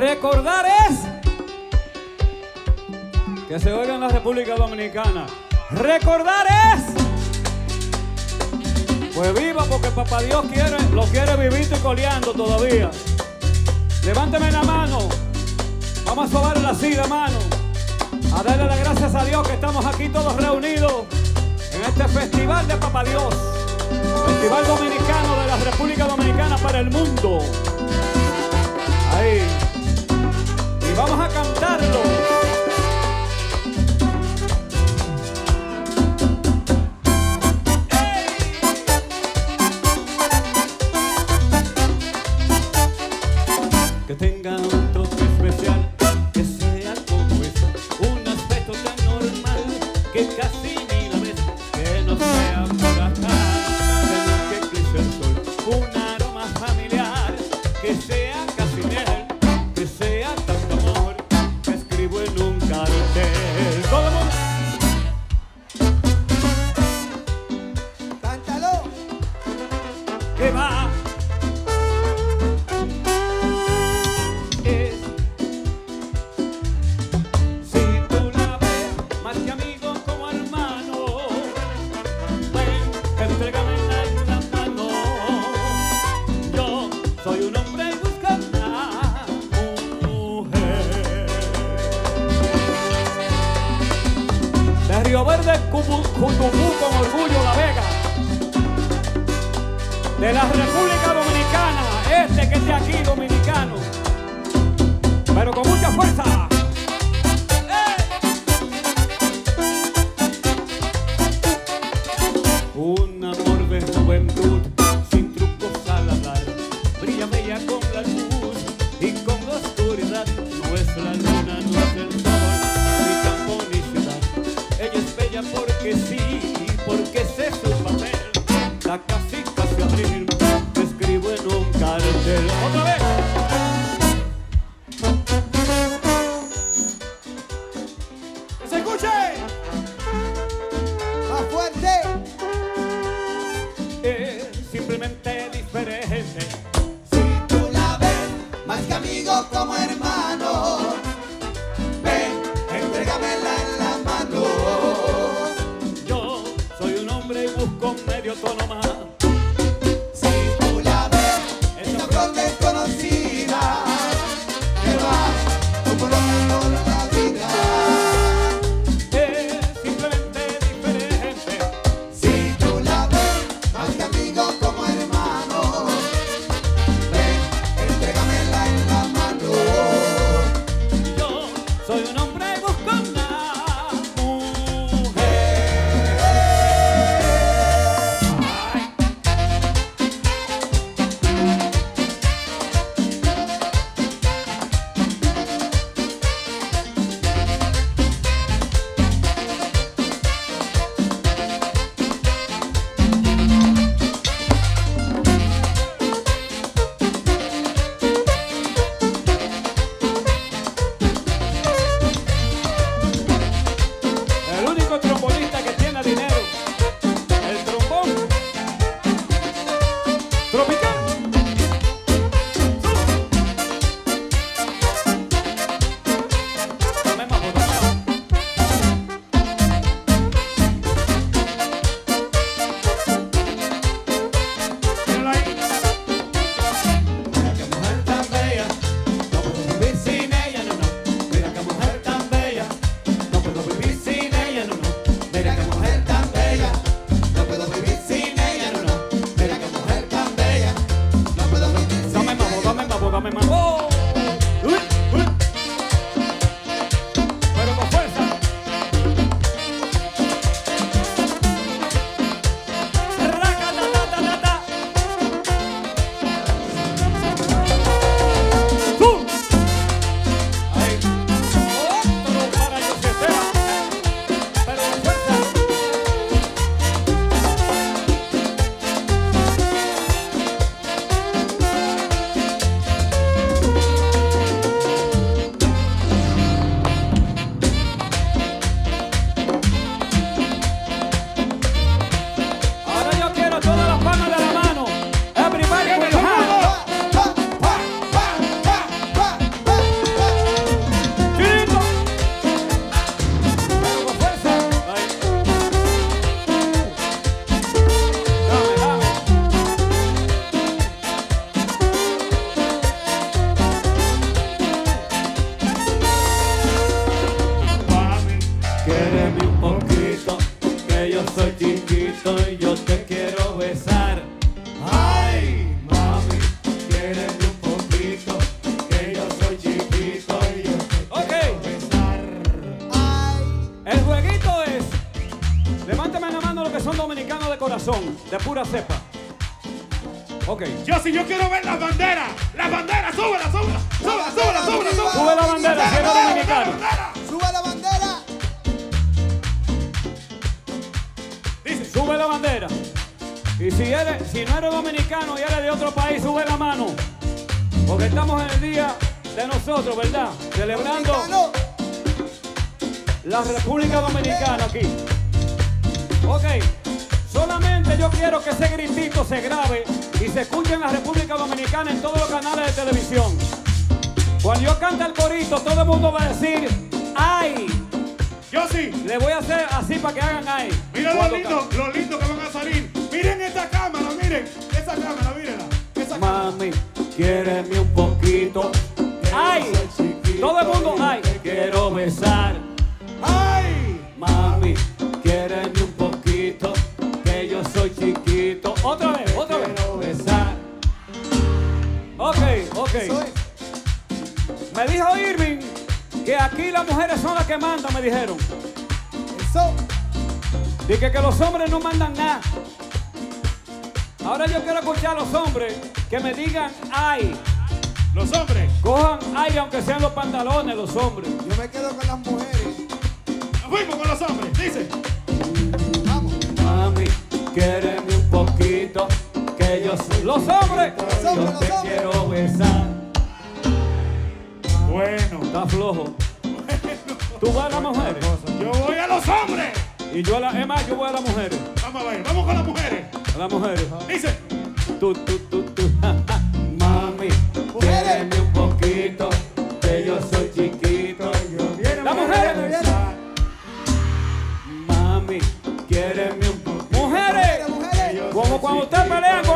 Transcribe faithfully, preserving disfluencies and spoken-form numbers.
Recordar es que se oiga en la República Dominicana. Recordar es pues viva, porque papá Dios quiere, lo quiere vivito y coleando todavía. Levánteme la mano, vamos a sobarle así la mano, a darle las gracias a Dios que estamos aquí todos reunidos en este festival de papá Dios, festival dominicano de la República Dominicana para el mundo. Ahí. Y vamos a cantarlo. ¡Hey! Que tenga un toque especial, que sea como eso, un aspecto tan normal que casi ni la ves, que no sea pura jala, que brille el sol, un aroma familiar, que sea que va, es, si tú la ves más que amigo como hermano, ven, entrégame la mano, yo soy un hombre buscando a una mujer. De Río Verde, Cutumbú, con orgullo La Vega. De la República Dominicana, este que esté aquí dominicano, pero con mucha fuerza. ¡Eh! Un amor de juventud, sin trucos al hablar, brilla bella con la luz y con la oscuridad. No es la luna, no es el sol, ni campo ni ciudad. Ella es bella porque sí, porque sé su papel. La casita te escribo en un cartel. ¡Otra vez! ¡Que se escuche! ¡Más fuerte! Es simplemente diferente. Si tú la ves más que amigo como hermano, ven, entrégamela en la mano. Yo soy un hombre y busco un medio autónoma. te quiero besar. Ay, mami, quieres un poquito, que yo soy chiquito y yo te okay. quiero besar. Ay. El jueguito es, levántame la mano los que son dominicanos de corazón, de pura cepa. Ok. Yo si yo quiero ver las banderas, las banderas, súbela, súbela, súbela, súbela, súbela, súbela. Sube la bandera, quiero dominicano. Sube la bandera. Sube la bandera. Y si, eres, si no eres dominicano y eres de otro país, sube la mano. Porque estamos en el día de nosotros, ¿verdad? Celebrando Dominicano. la República Dominicana aquí. Ok, solamente yo quiero que ese gritito se grabe y se escuche en la República Dominicana en todos los canales de televisión. Cuando yo cante el corito, todo el mundo va a decir, ¡ay! Yo sí. Le voy a hacer así para que hagan ahí. Mira lo lindo, lo lindo que van a salir. Miren esta cámara, miren. Esa cámara, mírenla. Esa Mami, quiéreme un poquito. Ay, todo el mundo, ay. Te quiero besar. Ay, mami, quiéreme un poquito. Que yo soy chiquito. Otra vez, otra vez. Te quiero besar. Ok, ok. Me dijo Irving que aquí las mujeres son las que mandan, me dijeron. Eso. Dije que los hombres no mandan nada. Ahora yo quiero escuchar a los hombres que me digan ay. Los hombres. Cojan ay, aunque sean los pantalones, los hombres. Yo me quedo con las mujeres. Nos fuimos con los hombres, dice. Vamos. Mami, quéreme un poquito, que yo soy... Los hombres. Los hombres, yo te los quiero hombres. besar. Bueno. Está flojo. Bueno. Tú vas a las mujeres. Yo voy a los hombres. Y yo a las... Es más, yo voy a las mujeres. Vamos a ver. Vamos con las mujeres. A las mujeres. Dice. Tú, tú, tú, tú. Mami, quédeme un poquito, que yo soy chiquito. Las mujeres. Mami, quédeme un poquito. Mujeres. Como cuando ustedes pelean.